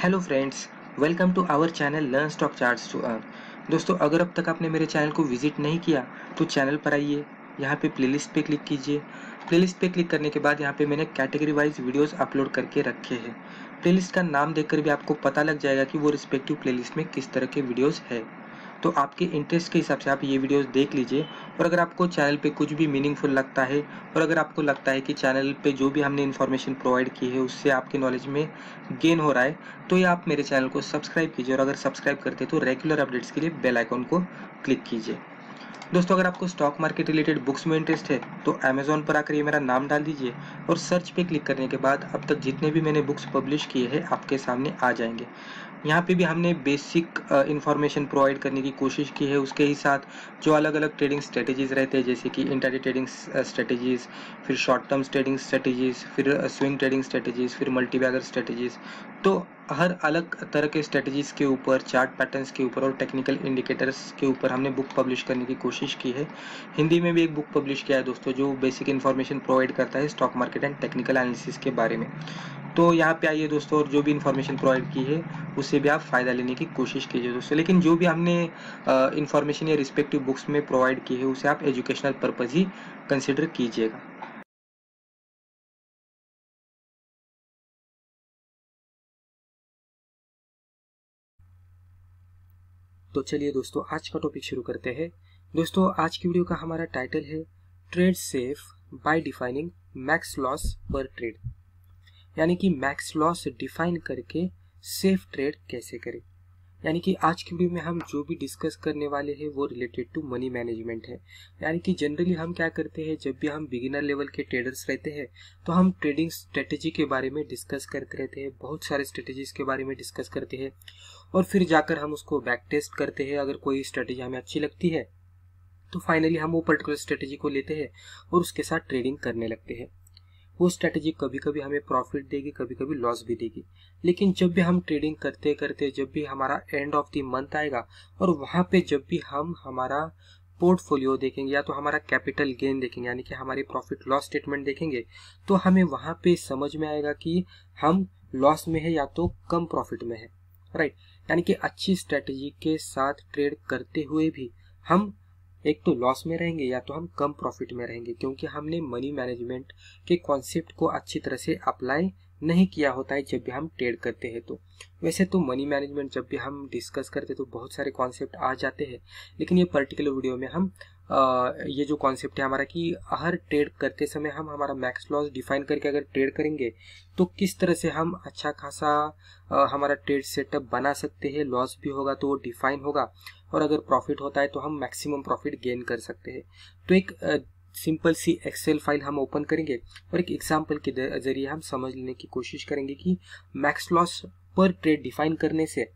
Hello friends, welcome to our channel learn stock charts to earn. दोस्तों, अगर अब तक आपने मेरे चैनल को विजिट नहीं किया तो चैनल पर आइए, यहाँ पे प्लेलिस्ट पे क्लिक कीजिए। प्लेलिस्ट पे क्लिक करने के बाद यहाँ पे मैंने कैटेगरी वाइज वीडियोस अपलोड करके रखे हैं। प्लेलिस्ट का नाम देखकर भी आपको पता लग जाएगा कि वो रिस्पेक्टिव प्लेलिस्ट में किस तरह के वीडियोज़ है। तो आपके इंटरेस्ट के हिसाब से आप ये वीडियोस देख लीजिए। और अगर आपको चैनल पे कुछ भी मीनिंगफुल लगता है और अगर आपको लगता है कि चैनल पे जो भी हमने इन्फॉर्मेशन प्रोवाइड की है उससे आपके नॉलेज में गेन हो रहा है तो ये आप मेरे चैनल को सब्सक्राइब कीजिए। और अगर सब्सक्राइब करते हैं तो रेगुलर अपडेट्स के लिए बेल आइकॉन को क्लिक कीजिए। दोस्तों, अगर आपको स्टॉक मार्केट रिलेटेड बुक्स में इंटरेस्ट है तो अमेज़ॉन पर आकर ये मेरा नाम डाल दीजिए और सर्च पे क्लिक करने के बाद अब तक जितने भी मैंने बुक्स पब्लिश किए हैं आपके सामने आ जाएंगे। यहाँ पे भी हमने बेसिक इन्फॉर्मेशन प्रोवाइड करने की कोशिश की है, उसके ही साथ जो अलग अलग ट्रेडिंग स्ट्रेटेजीज़ रहते हैं जैसे कि इंट्राडे ट्रेडिंग स्ट्रेटेजीज़, फिर शॉर्ट टर्म ट्रेडिंग स्ट्रेटेजीज़, फिर स्विंग ट्रेडिंग स्ट्रेटेजीज़, फिर मल्टीबैगर स्ट्रेटेजीज़, तो हर अलग तरह के स्ट्रेटजीज़ के ऊपर, चार्ट पैटर्न्स के ऊपर और टेक्निकल इंडिकेटर्स के ऊपर हमने बुक पब्लिश करने की कोशिश की है। हिंदी में भी एक बुक पब्लिश किया है दोस्तों जो बेसिक इन्फॉर्मेशन प्रोवाइड करता है stock market and technical analysis के बारे में। तो यहाँ पे आइए दोस्तों, और जो भी इन्फॉर्मेशन प्रोवाइड की है उससे भी आप फ़ायदा लेने की कोशिश कीजिए दोस्तों। लेकिन जो भी हमने इन्फॉर्मेशन या रिस्पेक्टिव बुक्स में प्रोवाइड की है उसे आप एजुकेशनल पर्पज़ ही कंसिडर कीजिएगा। तो चलिए दोस्तों, आज का टॉपिक शुरू करते हैं। दोस्तों, आज की वीडियो का हमारा टाइटल है trade safe by defining max loss पर ट्रेड, यानी कि मैक्स लॉस डिफाइन करके सेफ ट्रेड कैसे करें। यानी कि आज की वीडियो में हम जो भी डिस्कस करने वाले हैं वो रिलेटेड टू मनी मैनेजमेंट है। यानी कि जनरली हम क्या करते हैं, जब भी हम बिगिनर लेवल के ट्रेडर्स रहते हैं तो हम ट्रेडिंग स्ट्रेटेजी के बारे में डिस्कस करते रहते हैं, बहुत सारे स्ट्रेटेजीज के बारे में डिस्कस करते हैं और फिर जाकर हम उसको बैक टेस्ट करते हैं। अगर कोई स्ट्रेटेजी हमें अच्छी लगती है तो फाइनली हम वो पर्टिकुलर स्ट्रेटेजी को लेते हैं और उसके साथ ट्रेडिंग करने लगते हैं। वो स्ट्रैटेजी कभी कभी हमें प्रॉफिट देगी, कभी कभी लॉस भी देगी। लेकिन जब भी हम ट्रेडिंग करते करते जब भी हमारा एंड ऑफ द मंथ आएगा और वहाँ पे जब भी हम हमारा पोर्टफोलियो देखेंगे या तो हमारा कैपिटल गेन देखेंगे यानी कि हमारे प्रॉफिट लॉस स्टेटमेंट देखेंगे तो हमें वहाँ पे समझ में आएगा कि हम लॉस में है या तो कम प्रॉफिट में है, राइट। यानी कि अच्छी स्ट्रैटेजी के साथ ट्रेड करते हुए भी हम एक तो लॉस में रहेंगे या तो हम कम प्रॉफिट में रहेंगे, क्योंकि हमने मनी मैनेजमेंट के कॉन्सेप्ट को अच्छी तरह से अप्लाई नहीं किया होता है जब भी हम ट्रेड करते हैं। तो वैसे तो मनी मैनेजमेंट जब भी हम डिस्कस करते हैं तो बहुत सारे कॉन्सेप्ट आ जाते हैं, लेकिन ये पर्टिकुलर वीडियो में हम ये जो कॉन्सेप्ट है हमारा कि हर ट्रेड करते समय हम हमारा मैक्स लॉस डिफाइन करके अगर ट्रेड करेंगे तो किस तरह से हम अच्छा खासा हमारा ट्रेड सेटअप बना सकते हैं। लॉस भी होगा तो वो डिफाइन होगा और अगर प्रॉफिट होता है तो हम मैक्सिमम प्रॉफिट गेन कर सकते हैं। तो एक सिंपल सी एक्सेल फाइल हम ओपन करेंगे और एक एग्जाम्पल के जरिए हम समझ लेने की कोशिश करेंगे कि मैक्स लॉस पर ट्रेड डिफाइन करने से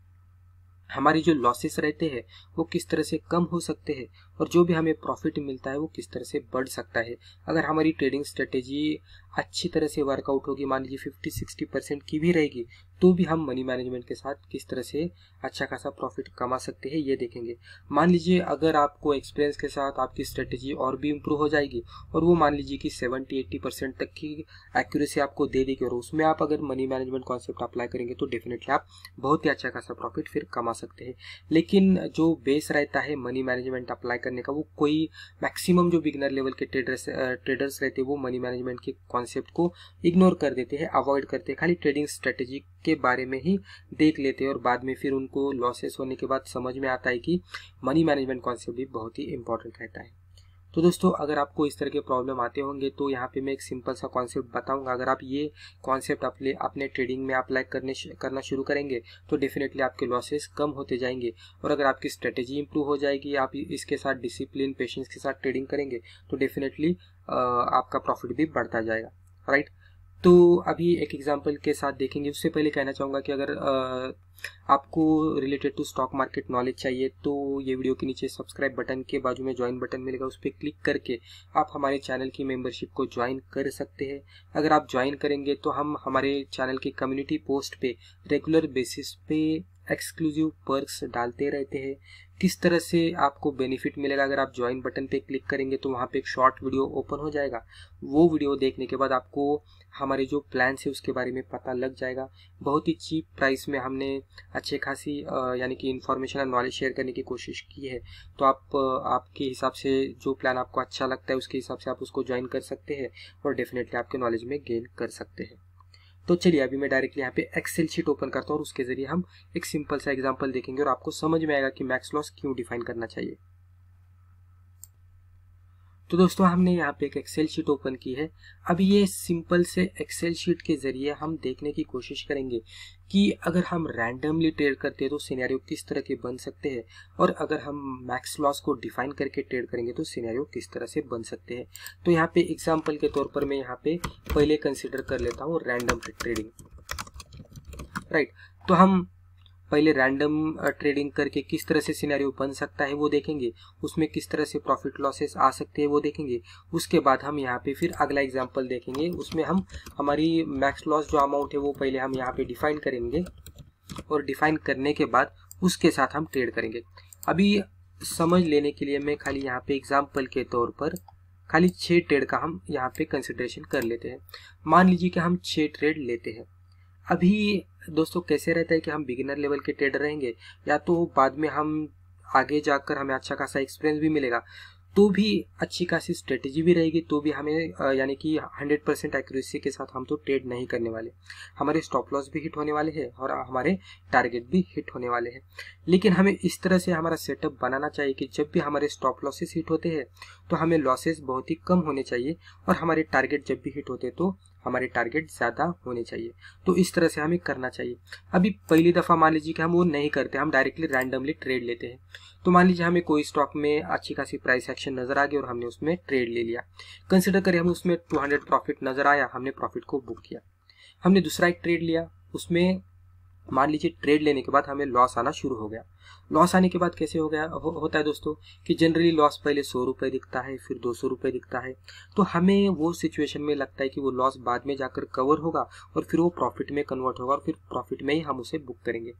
हमारे जो लॉसेस रहते हैं वो किस तरह से कम हो सकते हैं और जो भी हमें प्रॉफिट मिलता है वो किस तरह से बढ़ सकता है। अगर हमारी ट्रेडिंग स्ट्रेटेजी अच्छी तरह से वर्कआउट होगी, मान लीजिए 50-60% की भी रहेगी, तो भी हम मनी मैनेजमेंट के साथ किस तरह से अच्छा खासा प्रॉफिट कमा सकते हैं ये देखेंगे। मान लीजिए अगर आपको एक्सपीरियंस के साथ आपकी स्ट्रेटेजी और भी इम्प्रूव हो जाएगी और वो मान लीजिए कि 70-80% तक की एक्यूरेसी आपको दे देगी और उसमें आप अगर मनी मैनेजमेंट कॉन्सेप्ट अप्लाई करेंगे तो डेफिनेटली आप बहुत ही अच्छा खासा प्रॉफिट फिर कमा सकते हैं। लेकिन जो बेस रहता है मनी मैनेजमेंट अप्लाई करने का वो कोई मैक्सिमम जो बिगिनर लेवल के ट्रेडर्स रहते हैं वो मनी मैनेजमेंट के कॉन्सेप्ट को इग्नोर कर देते हैं, अवॉइड करते हैं, खाली ट्रेडिंग स्ट्रेटेजी के बारे में ही देख लेते हैं और बाद में फिर उनको लॉसेस होने के बाद समझ में आता है कि मनी मैनेजमेंट कॉन्सेप्ट भी बहुत ही इंपॉर्टेंट रहता है। तो दोस्तों, अगर आपको इस तरह के प्रॉब्लम आते होंगे तो यहाँ पे मैं एक सिंपल सा कॉन्सेप्ट बताऊंगा। अगर आप ये कॉन्सेप्ट अपने ट्रेडिंग में अप्लाई करना शुरू करेंगे तो डेफिनेटली आपके लॉसेस कम होते जाएंगे और अगर आपकी स्ट्रेटेजी इंप्रूव हो जाएगी, आप इसके साथ डिसिप्लिन पेशेंस के साथ ट्रेडिंग करेंगे तो डेफिनेटली आपका प्रॉफिट भी बढ़ता जाएगा, राइट। तो अभी एक एग्जांपल के साथ देखेंगे। उससे पहले कहना चाहूँगा कि अगर आपको related to stock market knowledge चाहिए तो ये वीडियो के नीचे सब्सक्राइब बटन के बाजू में ज्वाइन बटन मिलेगा, उस पर क्लिक करके आप हमारे चैनल की मेंबरशिप को ज्वाइन कर सकते हैं। अगर आप ज्वाइन करेंगे तो हम हमारे चैनल की कम्युनिटी पोस्ट पे रेगुलर बेसिस पे एक्सक्लूसिव पर्क्स डालते रहते हैं। किस तरह से आपको बेनिफिट मिलेगा, अगर आप ज्वाइन बटन पे क्लिक करेंगे तो वहाँ पे एक शॉर्ट वीडियो ओपन हो जाएगा। वो वीडियो देखने के बाद आपको हमारे जो प्लान्स है उसके बारे में पता लग जाएगा। बहुत ही चीप प्राइस में हमने अच्छे खासी यानी कि इन्फॉर्मेशन और नॉलेज शेयर करने की कोशिश की है। तो आप आपके हिसाब से जो प्लान आपको अच्छा लगता है उसके हिसाब से आप उसको ज्वाइन कर सकते हैं और डेफिनेटली आपके नॉलेज में गेन कर सकते हैं। तो चलिए अभी मैं डायरेक्टली यहाँ पे एक्सेल शीट ओपन करता हूँ और उसके जरिए हम एक सिंपल सा एग्जांपल देखेंगे और आपको समझ में आएगा कि मैक्स लॉस क्यों डिफाइन करना चाहिए। तो दोस्तों हमने यहाँ पे एक एक्सेल शीट ओपन की है। अब ये सिंपल से एक्सेल शीट के जरिए हम देखने की कोशिश करेंगे कि अगर हम रैंडमली ट्रेड करते हैं तो सिनेरियो किस तरह के बन सकते हैं, और अगर हम मैक्स लॉस को डिफाइन करके ट्रेड करेंगे तो सिनेरियो किस तरह से बन सकते हैं। तो यहाँ पे एग्जांपल के तौर पर मैं यहाँ पे पहले कंसिडर कर लेता हूँ रैंडम ट्रेडिंग, राइट। तो हम पहले रैंडम ट्रेडिंग करके किस तरह से सिनेरियो बन सकता है वो देखेंगे, उसमें किस तरह से प्रॉफिट लॉसेस आ सकते हैं वो देखेंगे। उसके बाद हम यहाँ पे फिर अगला एग्जांपल देखेंगे, उसमें हम हमारी मैक्स लॉस जो अमाउंट है वो पहले हम यहाँ पे डिफाइन करेंगे और डिफाइन करने के बाद उसके साथ हम ट्रेड करेंगे। अभी समझ लेने के लिए मैं खाली यहाँ पे एग्जाम्पल के तौर पर खाली 6 ट्रेड का हम यहाँ पे कंसिडरेशन कर लेते हैं। मान लीजिए कि हम 6 ट्रेड लेते हैं। अभी दोस्तों कैसे रहता है कि हम बिगिनर लेवल के ट्रेडर रहेंगे या तो बाद में हम आगे जाकर हमें अच्छा खासा एक्सपीरियंस भी मिलेगा, तो भी अच्छी खासी स्ट्रेटेजी भी रहेगी, तो भी हमें यानी कि 100% एक्यूरेसी के साथ हम तो ट्रेड नहीं करने वाले। हमारे स्टॉप लॉस भी हिट होने वाले हैं और हमारे टारगेट भी हिट होने वाले हैं। लेकिन हमें इस तरह से हमारा सेटअप बनाना चाहिए कि जब भी हमारे स्टॉप लॉसेस हिट होते हैं तो हमें लॉसेस बहुत ही कम होने चाहिए, और हमारे टारगेट जब भी हिट होते हैं तो हमारे टारगेट ज़्यादा होने चाहिए। तो इस तरह से हमें करना चाहिए। अभी पहली दफ़ा मान लीजिए कि हम वो नहीं करते, हम डायरेक्टली रैंडमली ट्रेड लेते हैं। तो मान लीजिए हमें कोई स्टॉक में अच्छी खासी प्राइस एक्शन नज़र आ गई और हमने उसमें ट्रेड ले लिया। कंसिडर करें हमें उसमें 200 प्रॉफिट नज़र आया, हमने प्रॉफिट को बुक किया। हमने दूसरा एक ट्रेड लिया, उसमें मान लीजिए ट्रेड लेने के बाद हमें लॉस आना शुरू हो गया। लॉस आने के बाद कैसे हो गया होता है दोस्तों कि जनरली लॉस पहले 100 रुपये दिखता है, फिर 200 रुपये दिखता है। तो हमें वो सिचुएशन में लगता है कि वो लॉस बाद में जाकर कवर होगा और फिर वो प्रॉफिट में कन्वर्ट होगा और फिर प्रॉफिट में ही हम उसे बुक करेंगे।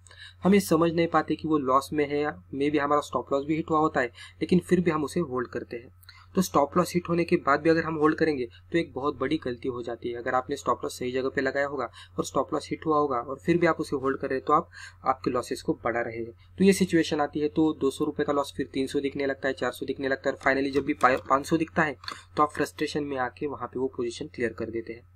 हमें समझ नहीं पाते कि वो लॉस में है, मे भी हमारा स्टॉप लॉस भी हिट हुआ होता है, लेकिन फिर भी हम उसे होल्ड करते हैं। तो स्टॉप लॉस हिट होने के बाद भी अगर हम होल्ड करेंगे तो एक बहुत बड़ी गलती हो जाती है। अगर आपने स्टॉप लॉस सही जगह पे लगाया होगा और स्टॉप लॉस हिट हुआ होगा और फिर भी आप उसे होल्ड कर रहे हैं तो आपके लॉसेस को बढ़ा रहे हैं। तो ये सिचुएशन आती है। तो 200 रुपये का लॉस फिर 300 दिखने लगता है, 400 दिखने लगता है, और फाइनली जब भी 500 दिखता है तो आप फ्रस्ट्रेशन में आके वहाँ पर वो पोजिशन क्लियर कर देते हैं।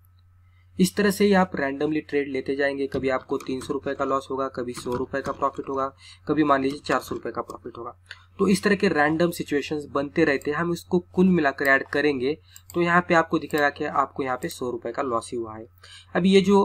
इस तरह से ही आप रैंडमली ट्रेड लेते जाएंगे। कभी आपको 300 रुपये का लॉस होगा, कभी 100 रुपये का प्रॉफिट होगा, कभी मान लीजिए 400 रुपये का प्रॉफिट होगा। तो इस तरह के रैंडम सिचुएशंस बनते रहते हैं। हम इसको कुल मिलाकर ऐड करेंगे तो यहाँ पे आपको दिखेगा कि आपको यहाँ पे 100 रुपये का लॉस ही हुआ है। अब ये जो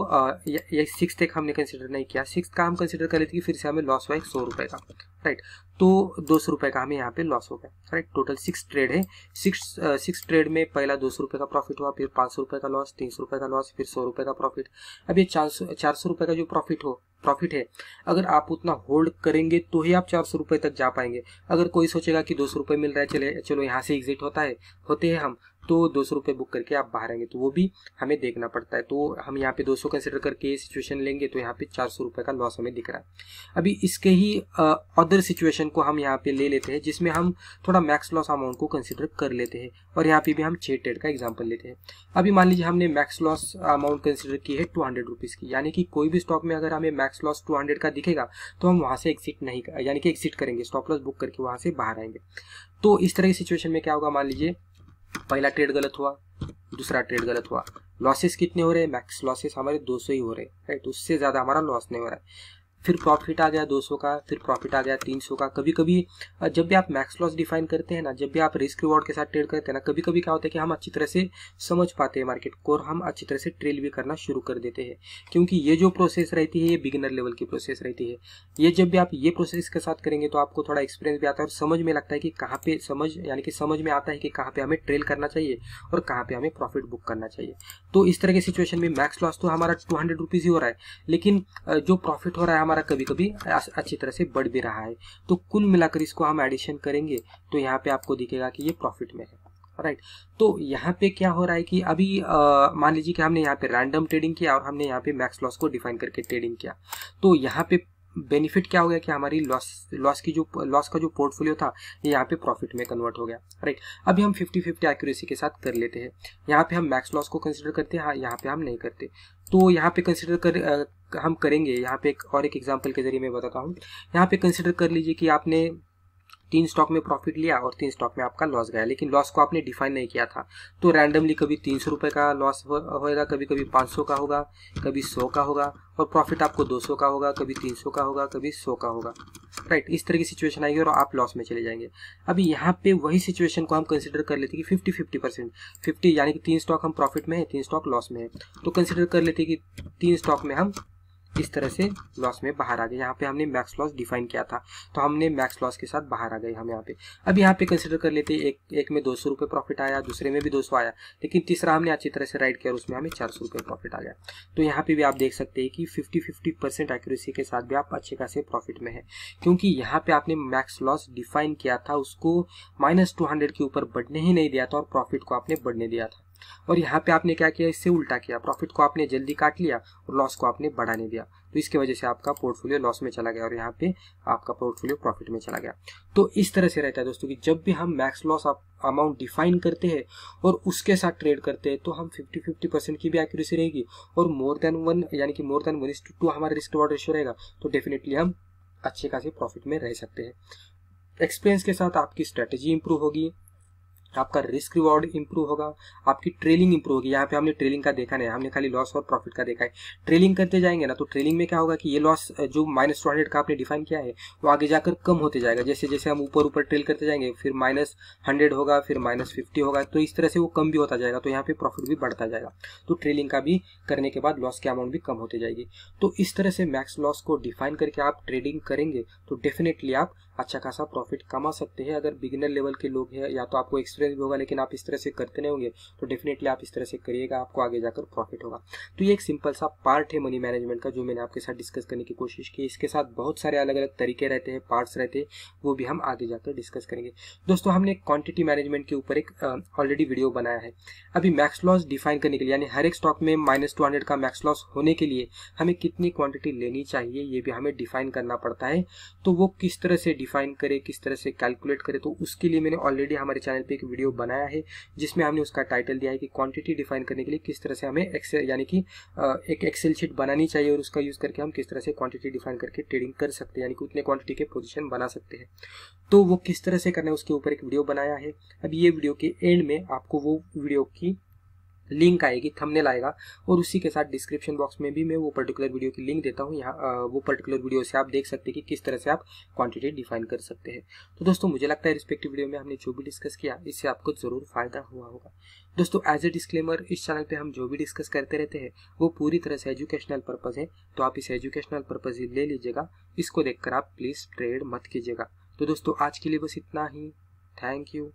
ये 6th एक हमने कंसिडर नहीं किया, 6th का हम कंसिडर कर लेते कि फिर से हमें लॉस हुआ है 100 रुपये का, राइट। तो 200 रुपये का हमें यहाँ पे लॉस हो गया, राइट। टोटल 6 ट्रेड है। 6 ट्रेड में पहला 200 रुपये का प्रॉफिट हुआ, फिर 500 रुपये का लॉस, 300 रुपये का लॉस, फिर 100 रुपये का प्रॉफिट। अब ये 400 रुपये का जो प्रॉफिट है, अगर आप उतना होल्ड करेंगे तो ही आप 400 रुपये तक जा पाएंगे। अगर कोई सोचेगा कि 200 रुपये मिल रहा है, चलो यहाँ से एग्जिट होते हैं हम, तो 200 रुपये बुक करके आप बाहर आएंगे, तो वो भी हमें देखना पड़ता है। तो हम यहाँ पे 200 कंसिडर करके सिचुएशन लेंगे तो यहाँ पे 400 रुपये का लॉस हमें दिख रहा है। अभी इसके ही अदर सिचुएशन को हम यहाँ पे ले लेते हैं, जिसमें हम थोड़ा मैक्स लॉस अमाउंट को कंसिडर कर लेते हैं, और यहाँ पे भी हम 6 ट्रेड का एग्जाम्पल लेते हैं। अभी मान लीजिए हमने मैक्स लॉस अमाउंट कंसिडर की है 200 रुपीज़ की, यानी कि कोई भी स्टॉक में अगर हमें मैक्स लॉस 200 का दिखेगा तो हम वहाँ से एग्जिट नहीं, यानी कि एग्जिट करेंगे, स्टॉप लॉस बुक करके वहाँ से बाहर आएंगे। तो इस तरह की सिचुएशन में क्या होगा, मान लीजिए पहला ट्रेड गलत हुआ, दूसरा ट्रेड गलत हुआ, लॉसेस कितने हो रहे हैं, मैक्स लॉसेस हमारे 200 ही हो रहे हैं, राइट। उससे ज़्यादा हमारा लॉस नहीं हो रहा है। फिर प्रॉफिट आ गया 200 का, फिर प्रॉफिट आ गया 300 का। कभी कभी जब भी आप मैक्स लॉस डिफाइन करते हैं ना, जब भी आप रिस्क रिवॉर्ड के साथ ट्रेड करते हैं ना, कभी कभी क्या होता है कि हम अच्छी तरह से समझ पाते हैं मार्केट को और हम अच्छी तरह से ट्रेड भी करना शुरू कर देते हैं, क्योंकि ये जो प्रोसेस रहती है ये बिगिनर लेवल की प्रोसेस रहती है। ये जब भी आप ये प्रोसेस के साथ करेंगे तो आपको थोड़ा एक्सपीरियंस भी आता है और समझ में लगता है कि कहाँ पे समझ में आता है कि कहाँ पे हमें ट्रेड करना चाहिए और कहाँ पे हमें प्रॉफिट बुक करना चाहिए। तो इस तरह के सिचुएशन में मैक्स लॉस तो हमारा 200 रुपीज़ ही हो रहा है, लेकिन जो प्रॉफिट हो रहा है हमारा कभी कभी अच्छी तरह से बढ़ भी रहा है। तो कुल मिलाकर इसको हम एडिशन करेंगे तो यहाँ पे आपको दिखेगा कि ये प्रॉफिट में है, राइट। तो यहाँ पे क्या हो रहा है कि अभी मान लीजिए कि हमने यहाँ पे रैंडम ट्रेडिंग किया और हमने यहाँ पे मैक्स लॉस को डिफाइन करके ट्रेडिंग किया। तो यहाँ पे बेनिफिट क्या हो गया कि हमारी लॉस का जो पोर्टफोलियो था ये यहाँ पे प्रॉफिट में कन्वर्ट हो गया, राइट। अभी हम 50-50 एक्यूरेसी के साथ कर लेते हैं। यहाँ पे हम मैक्स लॉस को कंसिडर करते हैं, यहाँ पे हम नहीं करते। तो यहाँ पे कंसिडर हम करेंगे, यहाँ पे एक एग्जाम्पल के जरिए मैं बताता हूँ। यहाँ पे कंसिडर कर लीजिए कि आपने 3 स्टॉक में प्रॉफिट लिया और 3 स्टॉक में आपका लॉस गया, लेकिन लॉस को आपने डिफाइन नहीं किया था। तो रैंडमली कभी 300 रुपये का लॉस होगा, कभी कभी 500 का होगा, कभी 100 का होगा, और प्रॉफिट आपको 200 का होगा, कभी 300 का होगा, कभी 100 का होगा, राइट। इस तरह की सिचुएशन आएगी और आप लॉस में चले जाएंगे। अभी यहाँ पे वही सिचुएशन को हम कंसिडर कर लेते कि 50-50%, 50 यानी कि 3 स्टॉक हम प्रॉफिट में है, 3 स्टॉक लॉस में है। तो कंसिडर कर लेते कि 3 स्टॉक में हम इस तरह से लॉस में बाहर आ गए। यहाँ पे हमने मैक्स लॉस डिफाइन किया था तो हमने मैक्स लॉस के साथ बाहर आ गए हम यहाँ पे। अब यहाँ पे कंसिडर कर लेते एक में 200 रुपये प्रॉफिट आया, दूसरे में भी 200 आया, लेकिन तीसरा हमने अच्छी तरह से राइड किया और उसमें हमें 400 रुपये प्रॉफिट आ गया। तो यहाँ पे भी आप देख सकते हैं कि 50-50% एक्यूरेसी के साथ भी आप अच्छे खासे प्रॉफिट में है, क्योंकि यहाँ पे आपने मैक्स लॉस डिफाइन किया था, उसको -200 के ऊपर बढ़ने ही नहीं दिया था और प्रॉफिट को आपने बढ़ने दिया था। और यहाँ पे आपने क्या किया, इससे उल्टा किया, प्रॉफिट को आपने जल्दी काट लिया और लॉस को आपने बढ़ाने दिया। तो इसके वजह से आपका पोर्टफोलियो लॉस में चला गया और यहाँ पे आपका पोर्टफोलियो प्रॉफिट में चला गया। तो इस तरह से रहता है दोस्तों कि जब भी हम मैक्स लॉस अमाउंट डिफाइन करते हैं और उसके साथ ट्रेड करते हैं तो हम 50-50% की भी एक्यूरेसी रहेगी और मोर देन 1 यानी कि मोर देन 1:2 हमारा रिस्क रिवॉर्ड रेशियो रहेगा। तो डेफिनेटली हम अच्छे खासे प्रॉफिट में रह सकते हैं। एक्सपीरियंस के साथ आपकी स्ट्रैटेजी इंप्रूव होगी, आपका रिस्क रिवॉर्ड इंप्रूव होगा, आपकी ट्रेलिंग इंप्रूव होगी। यहाँ पे हमने ट्रेलिंग का देखा नहीं, हमने खाली लॉस और प्रॉफिट का देखा है। ट्रेलिंग करते जाएंगे ना तो ट्रेलिंग में क्या होगा कि ये लॉस जो -200 का आपने डिफाइन किया है वो आगे जाकर कम होते जाएगा। जैसे जैसे हम ऊपर ट्रेल करते जाएंगे फिर -100 होगा, फिर -50 होगा, तो इस तरह से वो कम भी होता जाएगा। तो यहाँ पे प्रॉफिट भी बढ़ता जाएगा। तो ट्रेलिंग का भी करने के बाद लॉस के अमाउंट भी कम होते जाएगी। तो इस तरह से मैक्स लॉस को डिफाइन करके आप ट्रेडिंग करेंगे तो डेफिनेटली आप अच्छा खासा प्रॉफिट कमा सकते हैं। अगर बिगिनर लेवल के लोग हैं या तो आपको एक्सपीरियंस भी होगा, लेकिन आप इस तरह से करते नहीं होंगे, तो डेफिनेटली आप इस तरह से करिएगा, आपको आगे जाकर प्रॉफिट होगा। तो ये एक सिंपल सा पार्ट है मनी मैनेजमेंट का जो मैंने आपके साथ डिस्कस करने की कोशिश की। इसके साथ बहुत सारे अलग अलग तरीके रहते हैं, पार्ट्स रहते हैं, वो भी हम आगे जाकर डिस्कस करेंगे। दोस्तों हमने क्वांटिटी मैनेजमेंट के ऊपर एक ऑलरेडी वीडियो बनाया है। अभी मैक्स लॉस डिफाइन करने के लिए यानी हर एक स्टॉक में -200 का मैक्स लॉस होने के लिए हमें कितनी क्वांटिटी लेनी चाहिए ये भी हमें डिफाइन करना पड़ता है। तो वो किस तरह से डिफाइन करे, किस तरह से कैलकुलेट करे, तो उसके लिए मैंने ऑलरेडी हमारे चैनल पे एक वीडियो बनाया है जिसमें हमने उसका टाइटल दिया है कि क्वांटिटी डिफाइन करने के लिए किस तरह से हमें एक्सेल यानी कि एक एक्सेल शीट बनानी चाहिए और उसका यूज करके हम किस तरह से क्वांटिटी डिफाइन करके ट्रेडिंग कर सकते हैं, यानी कि उतने क्वांटिटी के पोजीशन बना सकते हैं। तो वो किस तरह से करना है उसके ऊपर एक वीडियो बनाया है। अब ये वीडियो के एंड में आपको वो वीडियो की लिंक आएगी, थंबनेल आएगा, और उसी के साथ डिस्क्रिप्शन बॉक्स में भी मैं वो पर्टिकुलर वीडियो की लिंक देता हूँ। यहाँ वो पर्टिकुलर वीडियो से आप देख सकते हैं कि किस तरह से आप क्वांटिटी डिफाइन कर सकते हैं। तो दोस्तों मुझे लगता है रिस्पेक्टिव वीडियो में हमने जो भी डिस्कस किया इससे आपको ज़रूर फायदा हुआ होगा। दोस्तों एज ए डिस्क्लेमर, इस चैनल पे हम जो भी डिस्कस करते रहते हैं वो पूरी तरह से एजुकेशनल पर्पज़ है, तो आप इसे एजुकेशनल पर्पज़ ही ले लीजिएगा, इसको देखकर आप प्लीज़ ट्रेड मत कीजिएगा। तो दोस्तों आज के लिए बस इतना ही। Thank you.